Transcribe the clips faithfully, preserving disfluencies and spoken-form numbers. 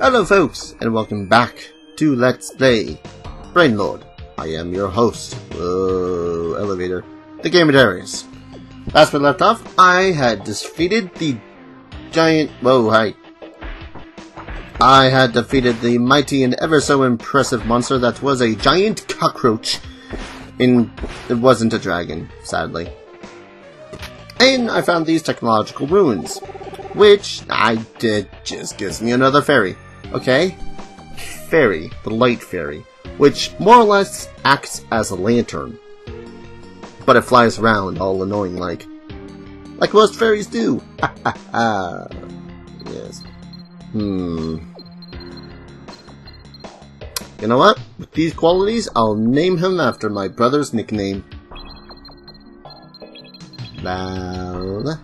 Hello folks, and welcome back to Let's Play Brain Lord. I am your host, whoa, Elevator, the Gamer Darius. Last we left off, I had defeated the giant, whoa, hi. I had defeated the mighty and ever so impressive monster that was a giant cockroach. In, it wasn't a dragon, sadly. And I found these technological ruins, which I did just gives me another fairy. Okay? Fairy, the light fairy, which more or less acts as a lantern. But it flies around all annoying like. Like most fairies do! Ha ha ha! Yes. Hmm. You know what? With these qualities, I'll name him after my brother's nickname. Balin.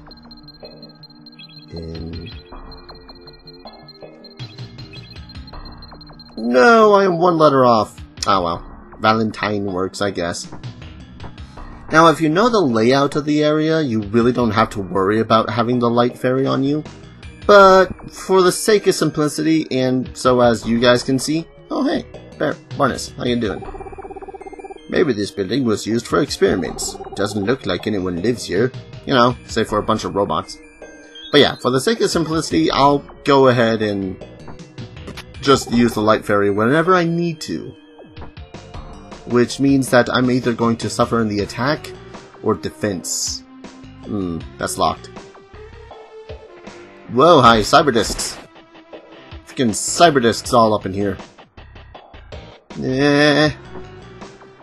No, I am one letter off. Oh well. Valentine works, I guess. Now, if you know the layout of the area, you really don't have to worry about having the light fairy on you. But, for the sake of simplicity, and so as you guys can see... Oh hey, Bear Barnes, how you doing? Maybe this building was used for experiments. Doesn't look like anyone lives here. You know, save for a bunch of robots. But yeah, for the sake of simplicity, I'll go ahead and just use the light fairy whenever I need to. Which means that I'm either going to suffer in the attack or defense. Hmm, that's locked. Whoa, hi, Cyber Disks. Freaking Cyber Disks all up in here. Eh,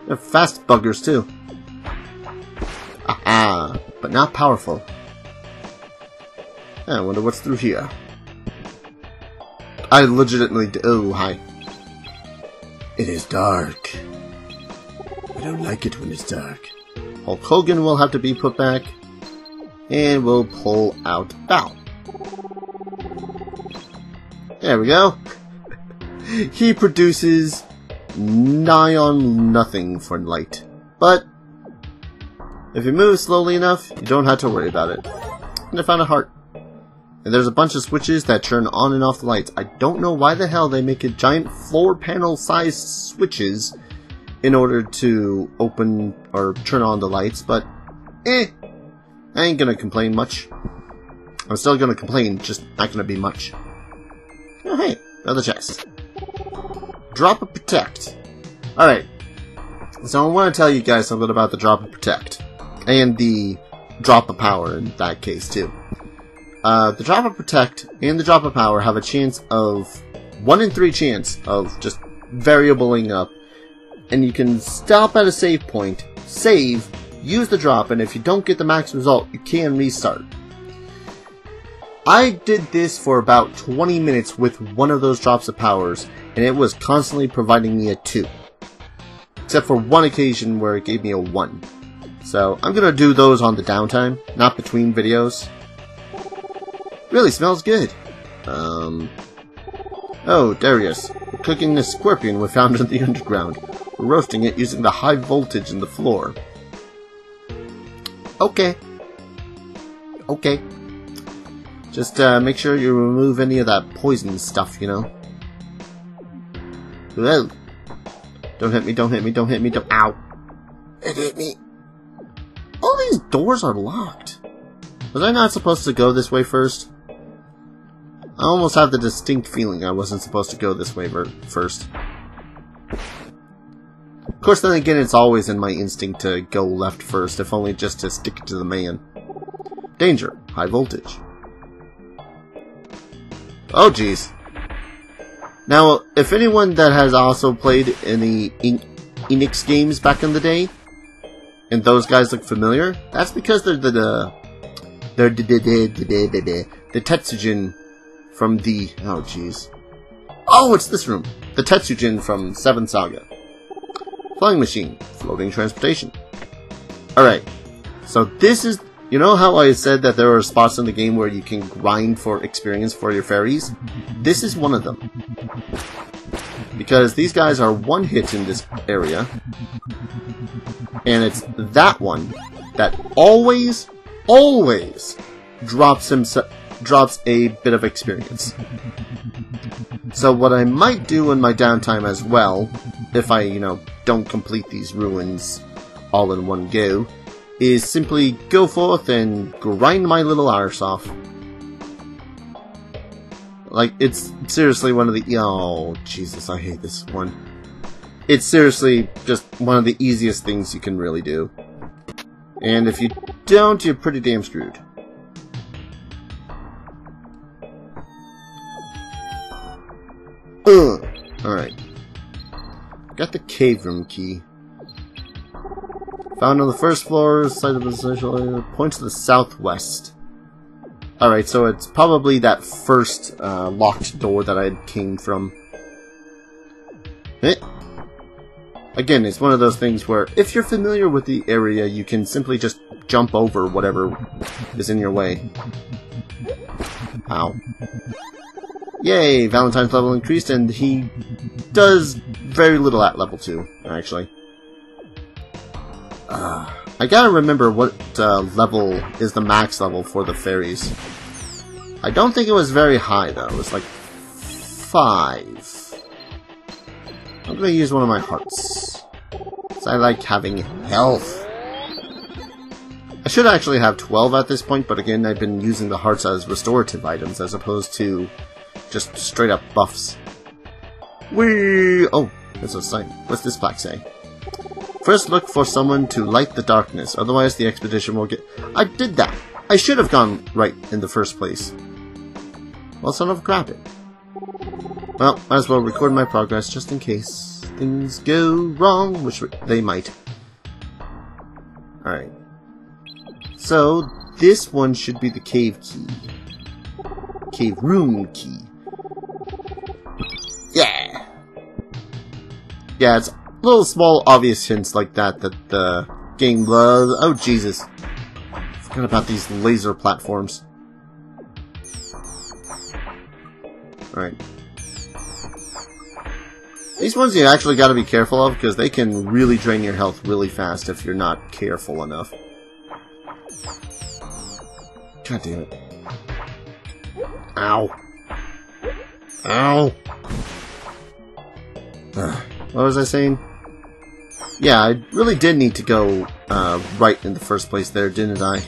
they're fast buggers too. Aha, but not powerful. I wonder what's through here. I legitimately d- oh, hi. It is dark. I don't like it when it's dark. Hulk Hogan will have to be put back. And we'll pull out Bow. There we go. He produces nigh on nothing for light. But, if you move slowly enough, you don't have to worry about it. And I found a heart. And there's a bunch of switches that turn on and off the lights. I don't know why the hell they make a giant floor panel sized switches in order to open or turn on the lights, but eh, I ain't gonna complain much. I'm still gonna complain, just not gonna be much. Oh hey, another chest. Drop and protect. Alright, so I want to tell you guys something about the drop and protect. And the drop of power in that case too. Uh, the drop of protect and the drop of power have a chance of one in three chance of just variabling up, and you can stop at a save point, save, use the drop, and if you don't get the max result, you can restart. I did this for about twenty minutes with one of those drops of powers, and it was constantly providing me a two, except for one occasion where it gave me a one. So I'm gonna do those on the downtime, not between videos. Really smells good. Um. Oh, Darius. We're cooking the scorpion we found in the underground. We're roasting it using the high voltage in the floor. Okay. Okay. Just uh, make sure you remove any of that poison stuff, you know. Well. Don't hit me, don't hit me, don't hit me, don't. Ow. It hit me. All these doors are locked. Was I not supposed to go this way first? I almost have the distinct feeling I wasn't supposed to go this way first. Of course, then again, it's always in my instinct to go left first, if only just to stick it to the man. Danger. High voltage. Oh, jeez. Now, if anyone that has also played any Enix games back in the day, and those guys look familiar, that's because they're the... the they're the, the, the, the, the, the, the Tetsujin... from the... oh jeez. Oh, it's this room! The Tetsujin from seventh Saga. Flying machine. Floating transportation. Alright. So this is... you know how I said that there are spots in the game where you can grind for experience for your fairies? This is one of them. Because these guys are one hit in this area. And it's that one that always, always drops himself... drops a bit of experience. So what I might do in my downtime as well, if I, you know, don't complete these ruins all in one go, is simply go forth and grind my little arse off. Like, it's seriously one of the... Oh, Jesus, I hate this one. It's seriously just one of the easiest things you can really do. And if you don't, you're pretty damn screwed. Ugh. Alright. Got the cave room key. Found on the first floor, site of the social area, points to the southwest. Alright, so it's probably that first uh, locked door that I came from. Eh. Again, it's one of those things where if you're familiar with the area, you can simply just jump over whatever is in your way. Ow. Yay, Valentine's level increased, and he does very little at level two, actually. Uh, I gotta remember what uh, level is the max level for the fairies. I don't think it was very high, though. It was like five. I'm gonna use one of my hearts, because I like having health. I should actually have twelve at this point, but again, I've been using the hearts as restorative items as opposed to just straight up buffs. Whee! Oh, there's a sign. What's this plaque say? First look for someone to light the darkness, otherwise the expedition will get... I did that! I should have gone right in the first place. Well, son of a crap it. Well, might as well record my progress just in case things go wrong, which they might. Alright. So, this one should be the cave key. Cave room key. Yeah! Yeah, it's little small obvious hints like that that the game loves. Oh, Jesus. Forgot about these laser platforms. Alright. These ones you actually gotta be careful of, because they can really drain your health really fast if you're not careful enough. God damn it. Ow. Ow. Ugh. What was I saying? Yeah, I really did need to go uh, right in the first place there, didn't I?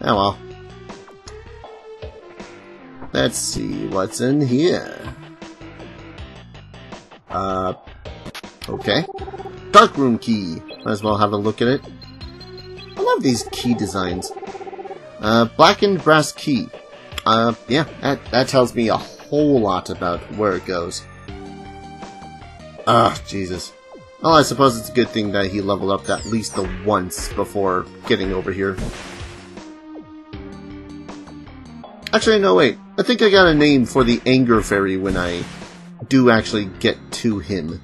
Oh well. Let's see what's in here. Uh, okay. Dark room key. Might as well have a look at it. I love these key designs. Uh, blackened brass key. Uh, yeah, that, that tells me a whole lot about where it goes. Ah, Jesus. Well, I suppose it's a good thing that he leveled up at least the once before getting over here. Actually, no, wait. I think I got a name for the anger fairy when I do actually get to him.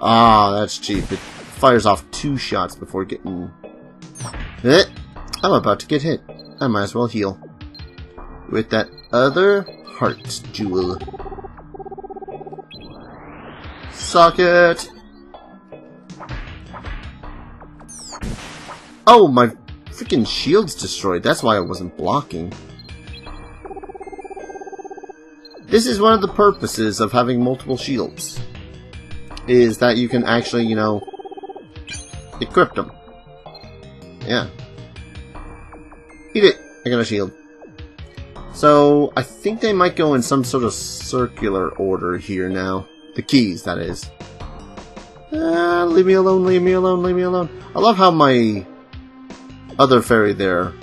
Ah, that's cheap. It fires off two shots before getting... Eh, I'm about to get hit. I might as well heal. With that other heart jewel. Socket! Oh, my freaking shield's destroyed. That's why I wasn't blocking. This is one of the purposes of having multiple shields. Is that you can actually, you know, equip them. Yeah. Eat it! I got a shield. So, I think they might go in some sort of circular order here now. The keys, that is. Uh, leave me alone, leave me alone, leave me alone. I love how my other fairy there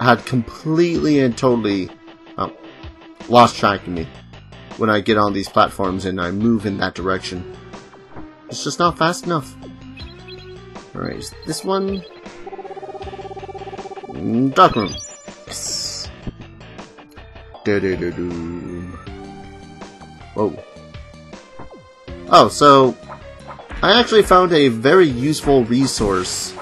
had completely and totally oh, lost track of me when I get on these platforms and I move in that direction. It's just not fast enough. Alright, this one... Dark room. Yes. Do do do do. Whoa. Oh, so... I actually found a very useful resource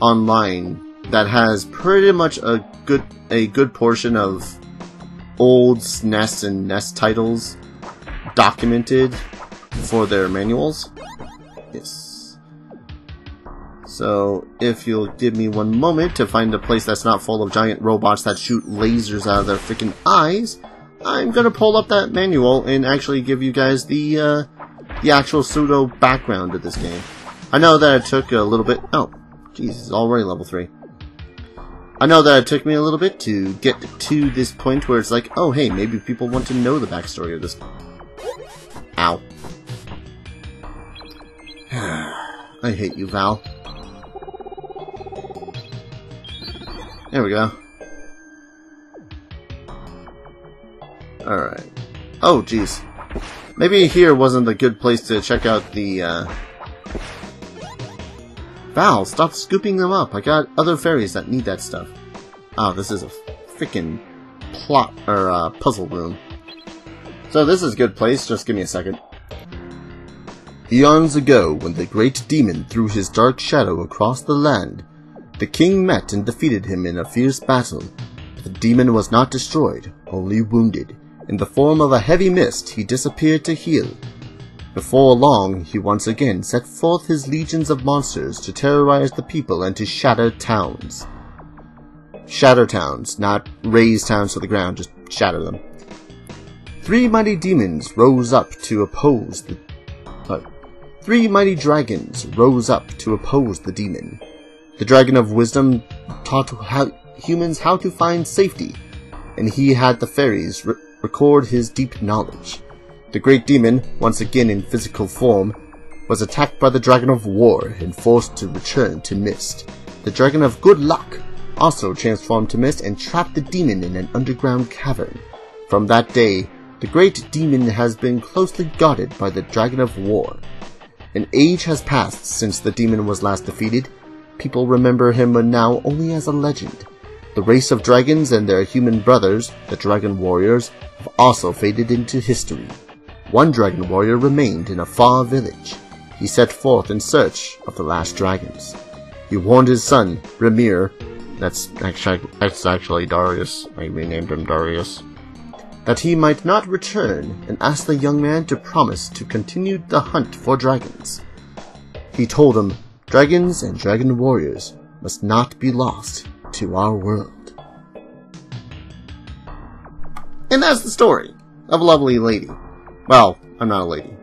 online that has pretty much a good a good portion of old S N E S and N E S titles documented for their manuals. Yes. So, if you'll give me one moment to find a place that's not full of giant robots that shoot lasers out of their freaking eyes, I'm gonna pull up that manual and actually give you guys the, uh, the actual pseudo background of this game. I know that it took a little bit... Oh, jeez, it's already level three. I know that it took me a little bit to get to this point where it's like, oh hey, maybe people want to know the backstory of this. Ow. I hate you, Val. There we go. Alright. Oh, jeez. Maybe here wasn't a good place to check out the, uh... Val, stop scooping them up. I got other fairies that need that stuff. Oh, this is a freaking plot, or, uh, puzzle room. So this is a good place. Just give me a second. Eons ago, when the great demon threw his dark shadow across the land, the king met and defeated him in a fierce battle. But the demon was not destroyed, only wounded. In the form of a heavy mist, he disappeared to heal. Before long, he once again set forth his legions of monsters to terrorize the people and to shatter towns. Shatter towns, not raise towns to the ground, just shatter them. Three mighty demons rose up to oppose the Three mighty dragons rose up to oppose the demon. The dragon of wisdom taught how humans how to find safety, and he had the fairies re record his deep knowledge. The great demon, once again in physical form, was attacked by the dragon of war and forced to return to mist. The dragon of good luck also transformed to mist and trapped the demon in an underground cavern. From that day, the great demon has been closely guarded by the dragon of war. An age has passed since the demon was last defeated. People remember him now only as a legend. The race of dragons and their human brothers, the dragon warriors, have also faded into history. One dragon warrior remained in a far village. He set forth in search of the last dragons. He warned his son, Remir, that's actually, that's actually Darius, I renamed him Darius, that he might not return, and asked the young man to promise to continue the hunt for dragons. He told him, dragons and dragon warriors must not be lost to our world. And that's the story of a lovely lady. Well, I'm not a lady.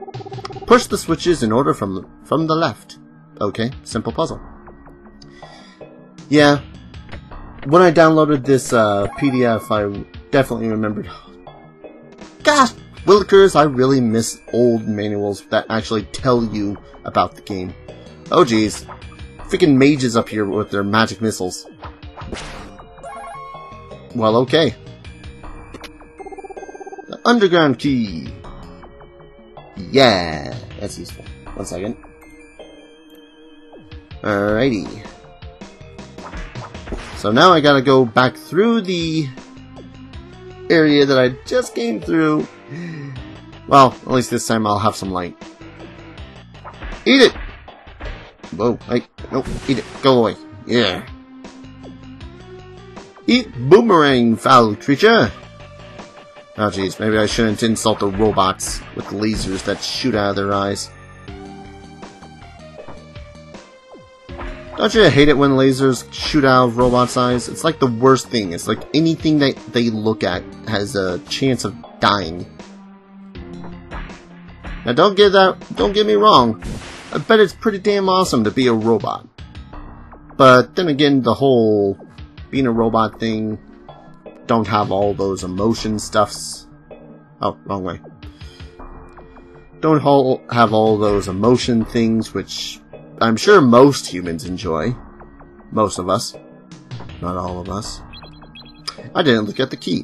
Push the switches in order from, from the left. Okay, simple puzzle. Yeah, when I downloaded this uh, P D F, I definitely remembered... Gosh, Willikers, I really miss old manuals that actually tell you about the game. Oh geez, freaking mages up here with their magic missiles. Well, okay. The underground key. Yeah, that's useful. One second. Alrighty. So now I gotta go back through the... area that I just came through. Well, at least this time I'll have some light. Eat it! Whoa, I... No, eat it. Go away. Yeah. Eat boomerang, foul creature! Oh jeez, maybe I shouldn't insult the robots with lasers that shoot out of their eyes. Don't you hate it when lasers shoot out of robots' eyes? It's like the worst thing. It's like anything that they look at has a chance of dying. Now don't get that, don't get me wrong. I bet it's pretty damn awesome to be a robot. But then again, the whole being a robot thing, don't have all those emotion stuffs. Oh, wrong way. Don't all have all those emotion things, which... I'm sure most humans enjoy. Most of us. Not all of us. I didn't look at the key.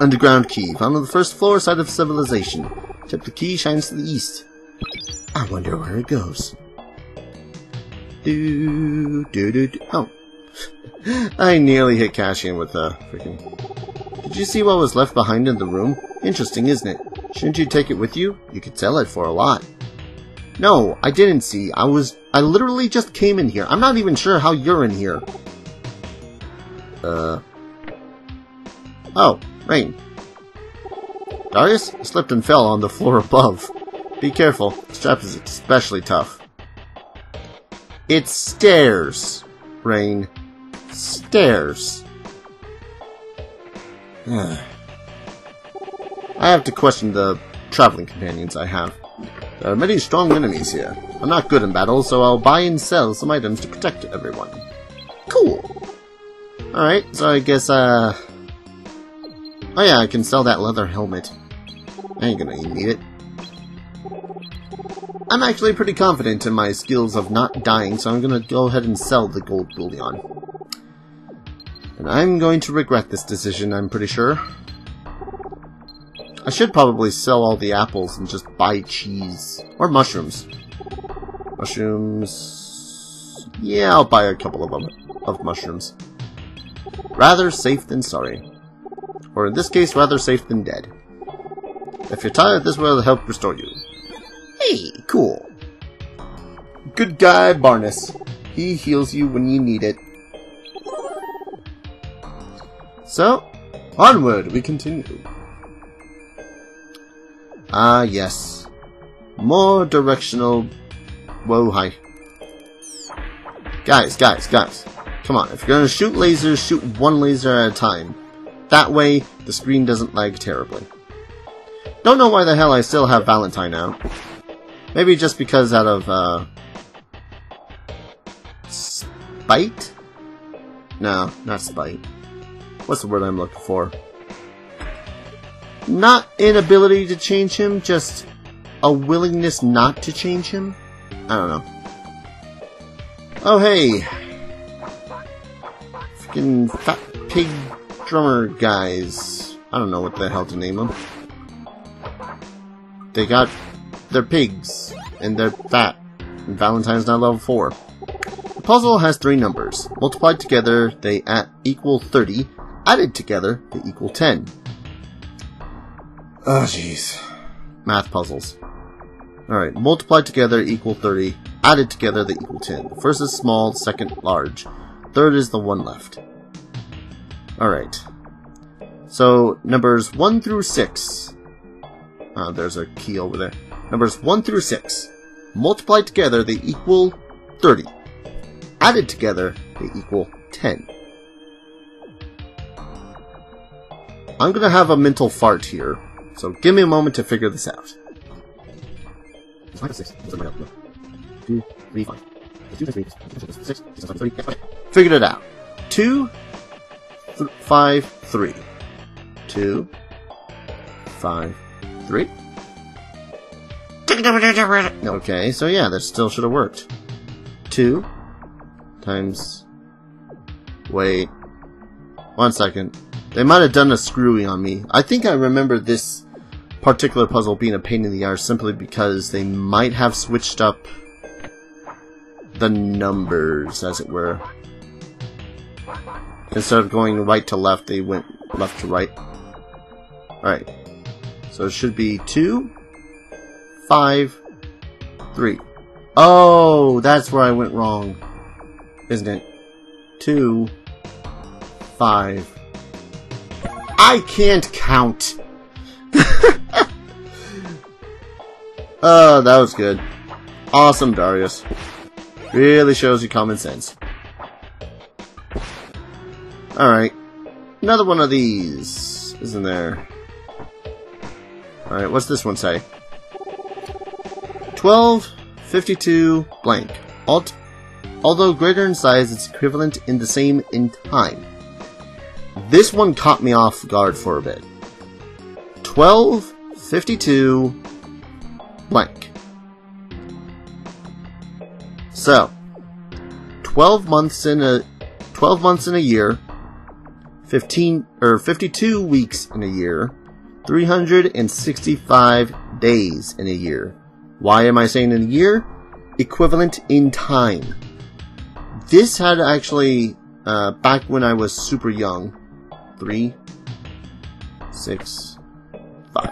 Underground key, found on the first floor side of civilization. Except the key shines to the east. I wonder where it goes. Do do do. do. Oh. I nearly hit Cassian with a freaking... Did you see what was left behind in the room? Interesting, isn't it? Shouldn't you take it with you? You could sell it for a lot. No, I didn't see. I was... I literally just came in here. I'm not even sure how you're in here. Uh... Oh, rain. Darius slipped and fell on the floor above. Be careful. This trap is especially tough. It's stairs, Rain. Stairs. I have to question the traveling companions I have. There are many strong enemies here. I'm not good in battle, so I'll buy and sell some items to protect everyone. Cool. Alright, so I guess, uh... oh yeah, I can sell that leather helmet. I ain't gonna need it. I'm actually pretty confident in my skills of not dying, so I'm gonna go ahead and sell the gold bullion. And I'm going to regret this decision, I'm pretty sure. I should probably sell all the apples and just buy cheese. Or mushrooms. Mushrooms... yeah, I'll buy a couple of them. Of mushrooms. Rather safe than sorry. Or in this case, rather safe than dead. If you're tired, this will help restore you. Hey, cool. Good guy, Barnes. He heals you when you need it. So, onward we continue. Ah, yes. More directional... whoa, hi. Guys, guys, guys. Come on, if you're gonna shoot lasers, shoot one laser at a time. That way, the screen doesn't lag terribly. Don't know why the hell I still have Valentine out. Maybe just because out of, uh... spite? No, not spite. What's the word I'm looking for? Not inability to change him, just a willingness not to change him? I don't know. Oh, hey! Freaking fat pig drummer guys. I don't know what the hell to name them. They got... they're pigs, and they're fat. And Valentine's now level four. The puzzle has three numbers. Multiplied together, they at equal thirty. Added together, they equal ten. Oh, jeez. Math puzzles. Alright, multiplied together equal thirty. Added together, they equal ten. The first is small, second large. Third is the one left. Alright. So, numbers one through six. Uh, there's a key over there. Numbers one through six. Multiplied together, they equal thirty. Added together, they equal ten. I'm gonna have a mental fart here, so give me a moment to figure this out. Figured it out. Two, th five, three. Two, five, three. Okay, so yeah, that still should have worked. Two times. Wait, one second. They might have done a screwy on me. I think I remember this particular puzzle being a pain in the arse simply because they might have switched up the numbers, as it were. Instead of going right to left, they went left to right. Alright. So it should be two, five, three. Oh, that's where I went wrong. Isn't it? two, five... I can't count. Oh, that was good. Awesome, Darius. Really shows you common sense. Alright. Another one of these, isn't there? Alright, what's this one say? twelve, fifty-two, blank. Alt although greater in size, it's equivalent in the same in time. This one caught me off guard for a bit. twelve, fifty-two, blank. So, twelve months in a twelve months in a year, fifteen or fifty-two weeks in a year, three hundred sixty-five days in a year. Why am I saying in a year? Equivalent in time. This had actually uh, back when I was super young. Three, six, five.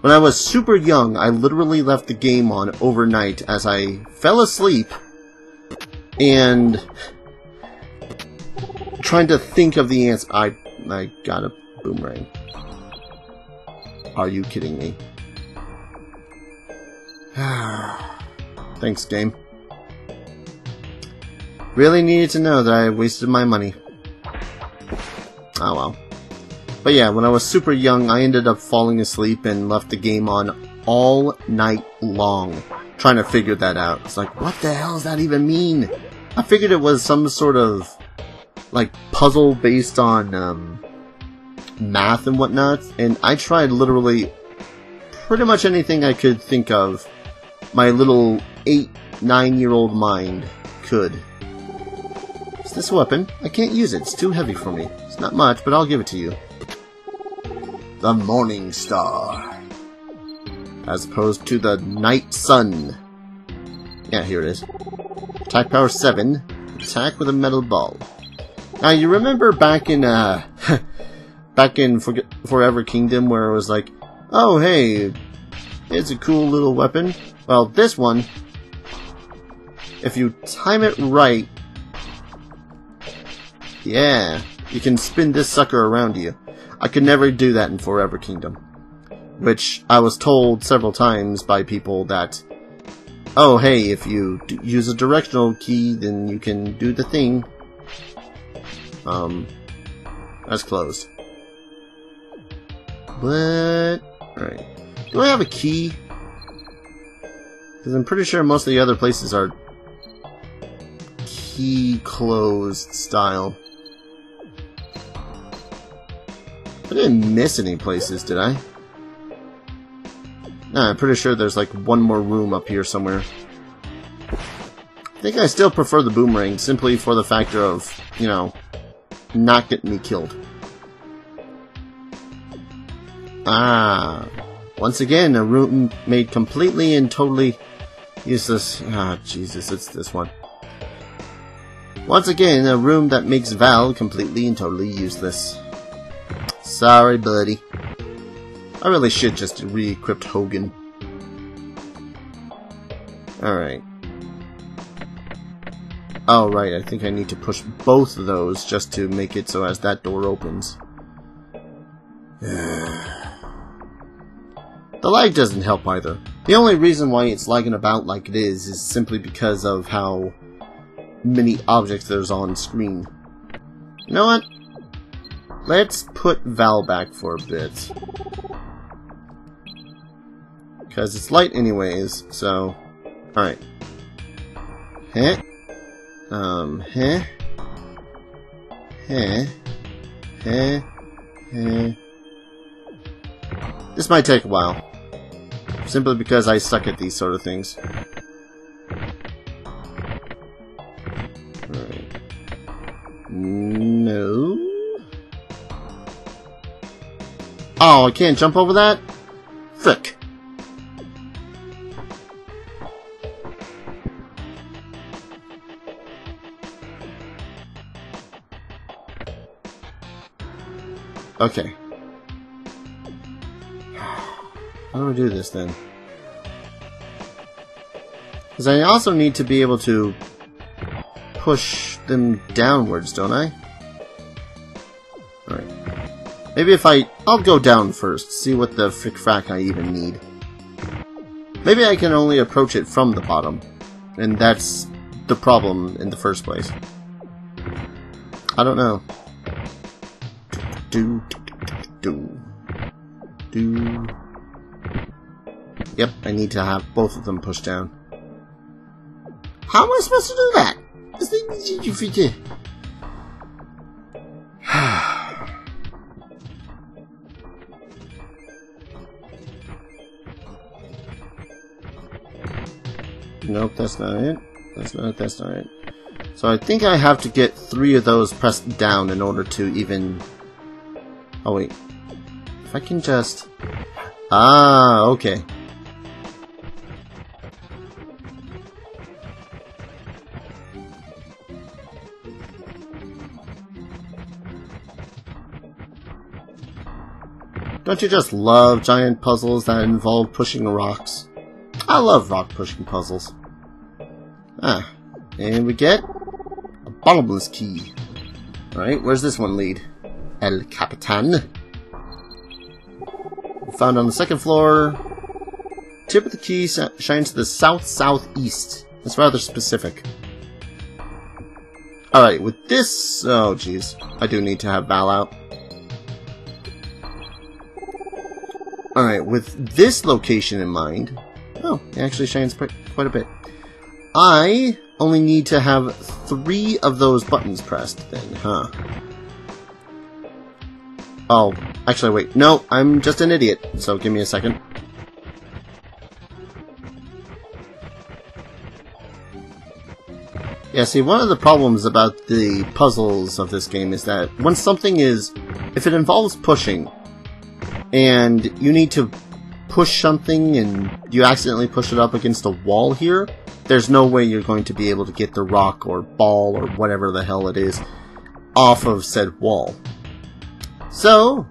When I was super young, I literally left the game on overnight as I fell asleep and trying to think of the answer. I I got a boomerang. Are you kidding me? Thanks, game. Really needed to know that I wasted my money. Oh well. But yeah, when I was super young, I ended up falling asleep and left the game on all night long, trying to figure that out. It's like, what the hell does that even mean? I figured it was some sort of, like, puzzle based on um, math and whatnot, and I tried literally pretty much anything I could think of. My little eight, nine-year-old mind could. It's this weapon. I can't use it. It's too heavy for me. It's not much, but I'll give it to you. The Morning Star. As opposed to the Night Sun. Yeah, here it is. Attack power seven. Attack with a metal ball. Now, you remember back in, uh... back in For Forever Kingdom where it was like, oh, hey, it's a cool little weapon. Well, this one, if you time it right, yeah, you can spin this sucker around you. I could never do that in Forever Kingdom, which I was told several times by people that, oh hey, if you d use a directional key, then you can do the thing. Um, that's closed. What? Alright. Do I have a key? Because I'm pretty sure most of the other places are key closed style. I didn't miss any places, did I? Nah, I'm pretty sure there's like one more room up here somewhere. I think I still prefer the boomerang, simply for the factor of, you know, not getting me killed. Ah. Once again, a room made completely and totally useless. Ah, Jesus, it's this one. Once again, a room that makes Val completely and totally useless. Sorry, buddy. I really should just re-equip Hogan. Alright. Oh, right, I think I need to push both of those just to make it so as that door opens. The lag doesn't help either. The only reason why it's lagging about like it is is simply because of how many objects there's on screen. You know what? Let's put Val back for a bit. Because it's light anyways, so... Alright. Heh. Um, heh. Heh. Heh. Heh. This might take a while. Simply because I suck at these sort of things. Alright. No... Oh, I can't jump over that? Frick. Okay. How do I do this then? Because I also need to be able to push them downwards, don't I? Maybe if I... I'll go down first, see what the frick-frack I even need. Maybe I can only approach it from the bottom. And that's the problem in the first place. I don't know. Do, do, do, do. Yep, I need to have both of them pushed down. How am I supposed to do that? Is that... Nope, that's not it. That's not it, that's not it. So I think I have to get three of those pressed down in order to even... Oh wait. If I can just... Ah, okay. Don't you just love giant puzzles that involve pushing rocks? I love rock pushing puzzles. Ah, and we get a bottomless key. Alright, where's this one lead? El Capitan. Found on the second floor. Tip of the key shines to the south-southeast. That's rather specific. Alright, with this... oh, jeez. I do need to have Val out. Alright, with this location in mind... oh, it actually shines quite a bit. I only need to have three of those buttons pressed then, huh? Oh, actually, wait. No, I'm just an idiot, so give me a second. Yeah, see, one of the problems about the puzzles of this game is that once something is... if it involves pushing, and you need to push something and you accidentally push it up against a wall here, there's no way you're going to be able to get the rock or ball or whatever the hell it is off of said wall. So,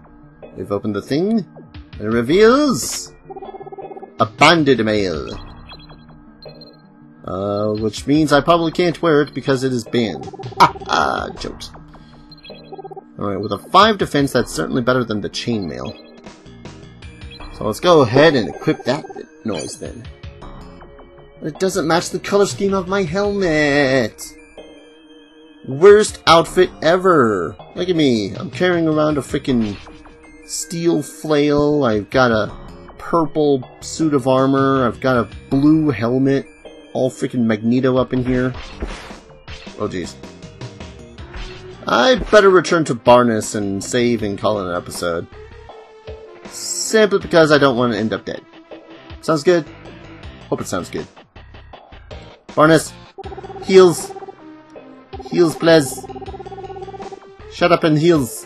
we've opened the thing, and it reveals a banded mail. Uh, which means I probably can't wear it because it is banned. Ah, ah, jokes. Alright, with a five defense, that's certainly better than the chainmail. So let's go ahead and equip that noise then. It doesn't match the color scheme of my helmet! Worst outfit ever! Look at me, I'm carrying around a freaking steel flail, I've got a purple suit of armor, I've got a blue helmet. All freaking Magneto up in here. Oh, jeez. I better return to Barnes and save and call it an episode. Simply because I don't want to end up dead. Sounds good? Hope it sounds good. Barnes! Heals! Heals, please! Shut up and heals!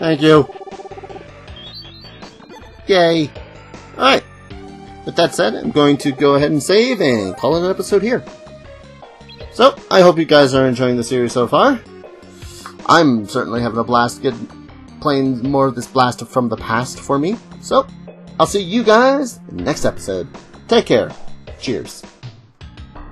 Thank you! Yay! Alright! With that said, I'm going to go ahead and save and call it an episode here. So, I hope you guys are enjoying the series so far. I'm certainly having a blast getting, playing more of this blast from the past for me. So, I'll see you guys in the next episode. Take care. Cheers.